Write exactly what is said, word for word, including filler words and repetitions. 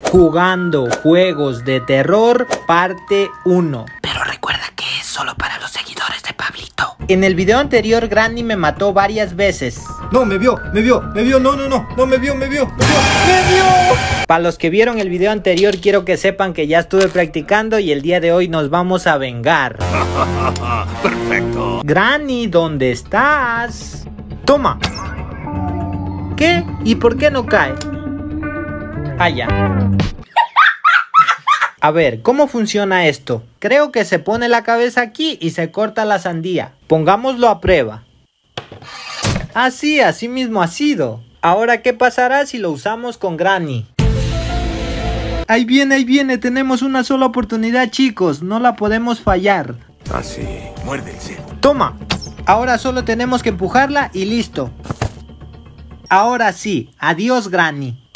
Jugando juegos de terror, parte uno. Pero recuerda que es solo para los seguidores de Pablito. En el video anterior, Granny me mató varias veces. No, me vio, me vio, me vio, no, no, no, no, me vio, me vio, me vio, me vio. Para los que vieron el video anterior, quiero que sepan que ya estuve practicando y el día de hoy nos vamos a vengar. Perfecto. Granny, ¿dónde estás? Toma. ¿Qué? ¿Y por qué no cae? Allá. A ver, ¿cómo funciona esto? Creo que se pone la cabeza aquí y se corta la sandía. Pongámoslo a prueba. Así, así mismo ha sido. Ahora, ¿qué pasará si lo usamos con Granny? Ahí viene, ahí viene. Tenemos una sola oportunidad, chicos. No la podemos fallar. Así, muérdense. Toma. Ahora solo tenemos que empujarla y listo. Ahora sí. Adiós, Granny.